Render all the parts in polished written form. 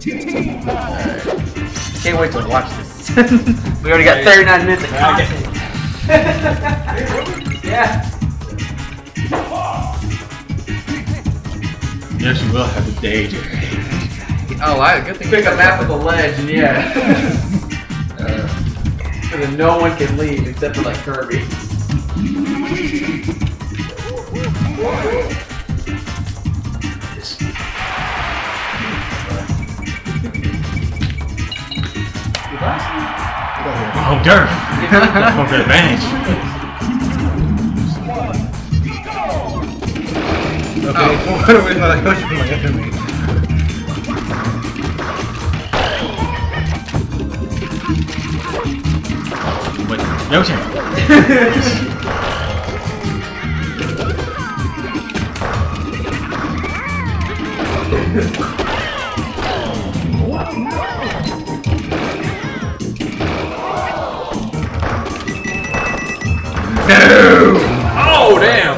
Can't wait to watch this. We already got 39 minutes of content. Yeah. Yes, you will have a day, Jerry. Oh, good thing you pick a map with a ledge, and yeah. So that no one can leave except for, like, Kirby. Oh, dirt! That's the advantage. Okay, what do we thought I was going to do? But no chance. No! Oh, damn!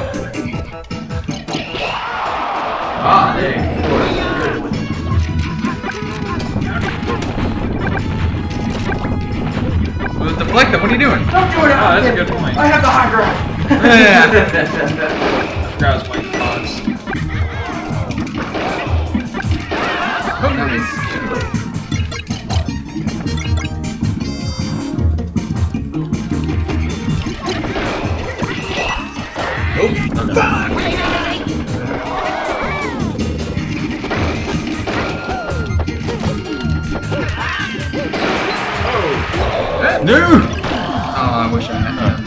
Ah, dang. Well, deflect them, what are you doing? Don't do it! Oh, that's a good point. I have the high ground! Yeah. Grabs my thoughts. Oh, nice. No! Oh, I wish I had that.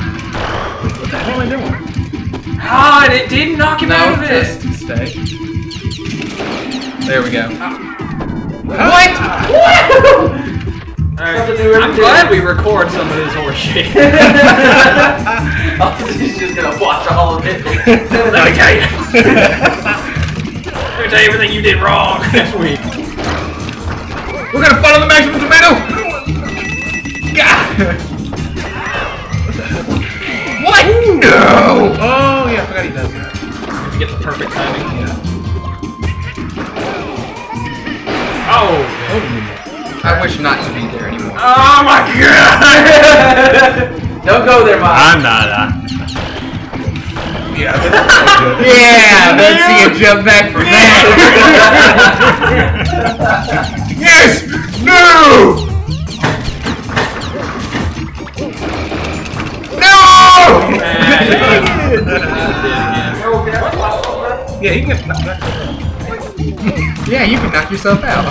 What the hell am I doing? Ah, it didn't knock him out of it! Stay. There we go. What? What? Alright, I'm glad we record some of this horseshit. He's just gonna watch all of it. Let me tell you! Let me tell you everything you did wrong this week. We're gonna follow the maximum tomato! What? Ooh. No! Oh yeah, I forgot he does that. If you get the perfect timing, yeah. Oh! I wish not to be there anymore. Oh my god! Don't go there, Miles. I'm not. Yeah. That's yeah. Let's see you jump back from that. Yes. No. Yeah, you can knock that out. Yeah, you can knock yourself out.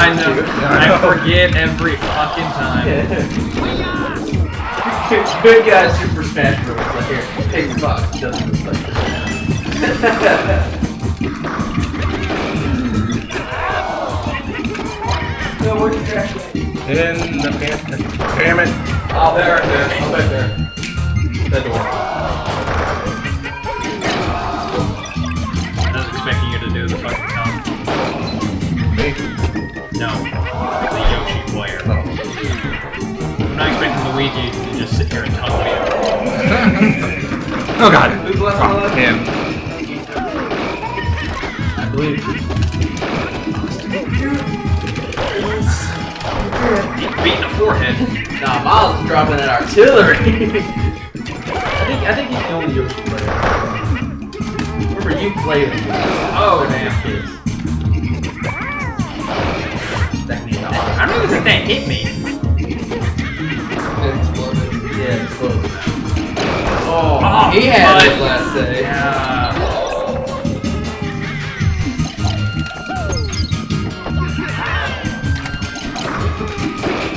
I know. I forget every fucking time. Good guy, Super Smash Bros. Like here, take the box. Doesn't reflect this. No, where's your actually? In the basement. Damn it! Oh, there it is. Oh, right there. That door. I was expecting you to do the fucking combo. No, the Yoshi player. I'm not expecting Luigi to just sit here and talk to me. Oh god. Who's left on the left? Him. I believe. He's beating the forehead. Nah, Miles is dropping that artillery. I think he's the only Yoshi player. Remember, you played him. Oh, damn kids. I don't even think that hit me. It exploded. Yeah, it exploded. Oh, oh he had it last day. Yeah.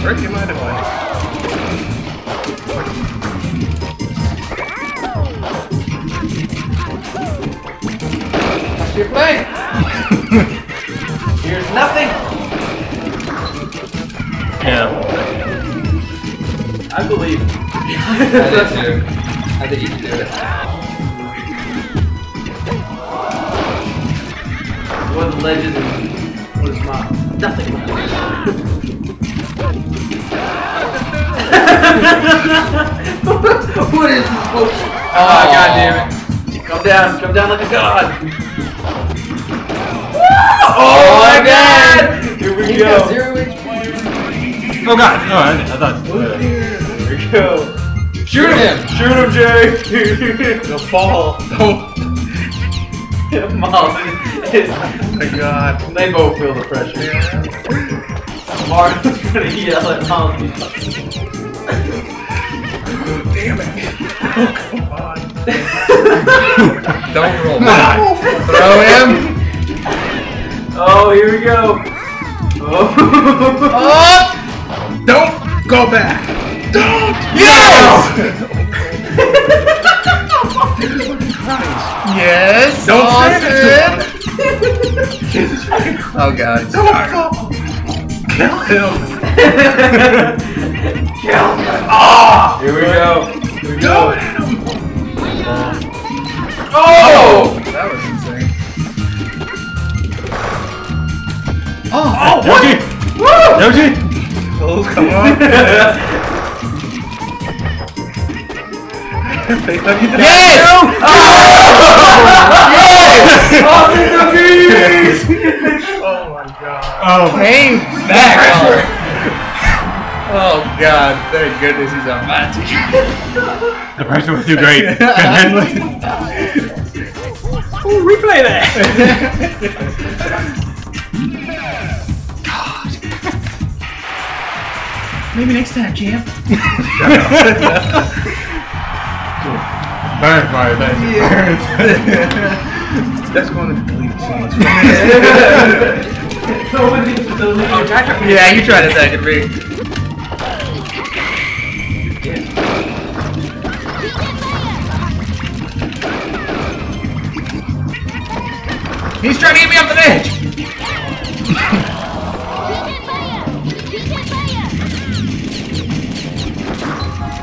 Where came my device? I your thing. Here's nothing. Yeah. I believe. I did too. I think you can do it. What is legend and what is not? Nothing. What is this potion? Oh, god damn it. Come down like a god. Oh my god! Here we go. Oh god, no, I thought. Here we go. Shoot him! Shoot him, Jerry! He'll fall. Don't. Miles. Oh my god. They both feel the pressure. Mario's gonna yell at Miles. Damn it. Oh, come on. Don't roll back. Throw him. Oh, here we go. Oh. Oh. Don't go back. Don't! Yes! Yes! Don't stand it! Oh god. Don't fall! Kill him! Kill him! Ah! Oh, here we go. Here we go. Oh! That was insane. Oh! Yoshi! Woo! Yoshi! Oh, come on. Yes! Oh! Yes! Off in the beast! Oh my god. Oh, came back. Oh god, thank goodness he's on my team. The pressure was too great. Ooh, replay that! God. Maybe next time, champ. Burn, Mario, burn. Yeah. That's going to delete songs. No one needs to delete. Yeah, you tried to attack it, Rick. Yeah. He's trying to get me off the edge.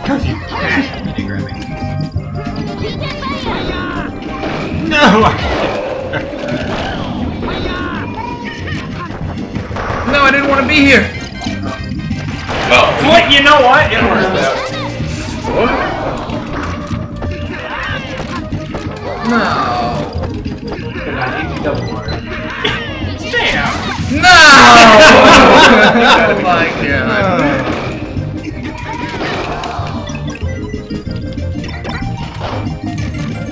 Curfew. You didn't grab me. No! No, I didn't want to be here! Oh. What? You know what? It worked out. What? No. Damn! No! Oh my god.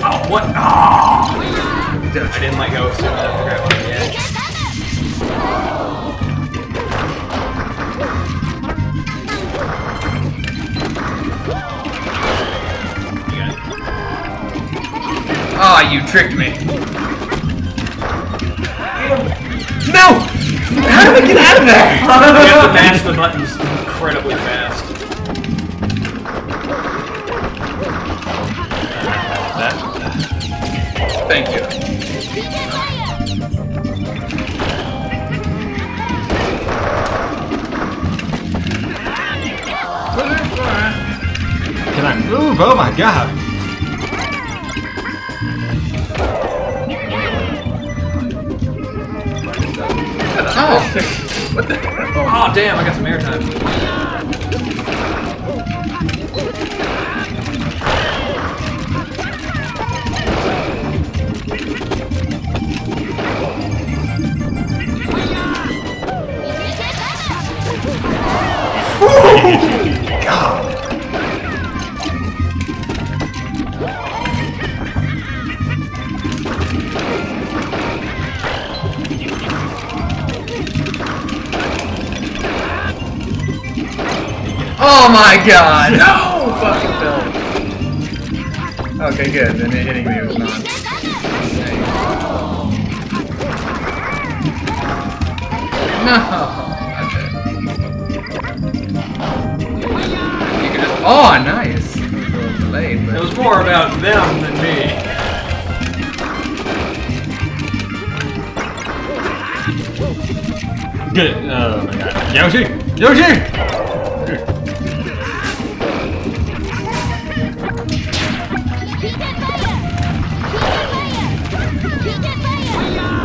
Oh, what? Oh! I didn't let go, so I forgot what I did. Ah, you tricked me. No! How do we get out of there? You have to mash the buttons incredibly fast. That. Thank you. Can I move? Oh my god! Oh! What the? Oh damn! I got some airtime. God. Oh my god! No! Fucking fell. Okay, good. Then hitting me was not. No! Okay. Oh, nice! It was more about them than me. Get it. Oh my god. Yoshi! Yoshi!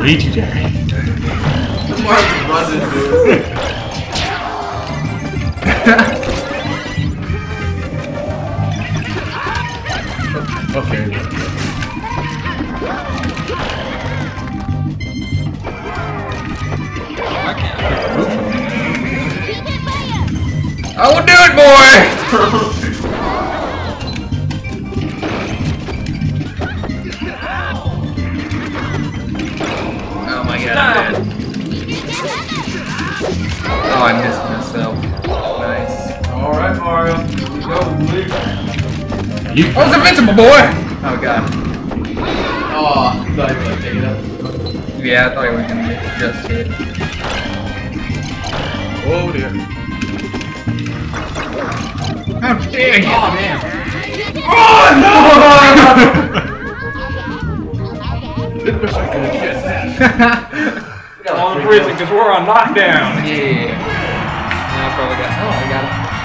Beat you, Jerry. Mark wasn't, dude. Okay. I will do it, boy. Oh my god. Oh, I missed myself. Nice. Alright, Mario. Go, you. I was invincible, boy! Oh god. Oh, I thought he would take it up. Yeah, I thought he was gonna make it just to it. Oh dear. How dare you! Oh man. Oh no! Didn't wish I could have guessed that. Long prison because we're on lockdown. Yeah. Now I probably got. Oh, I got it.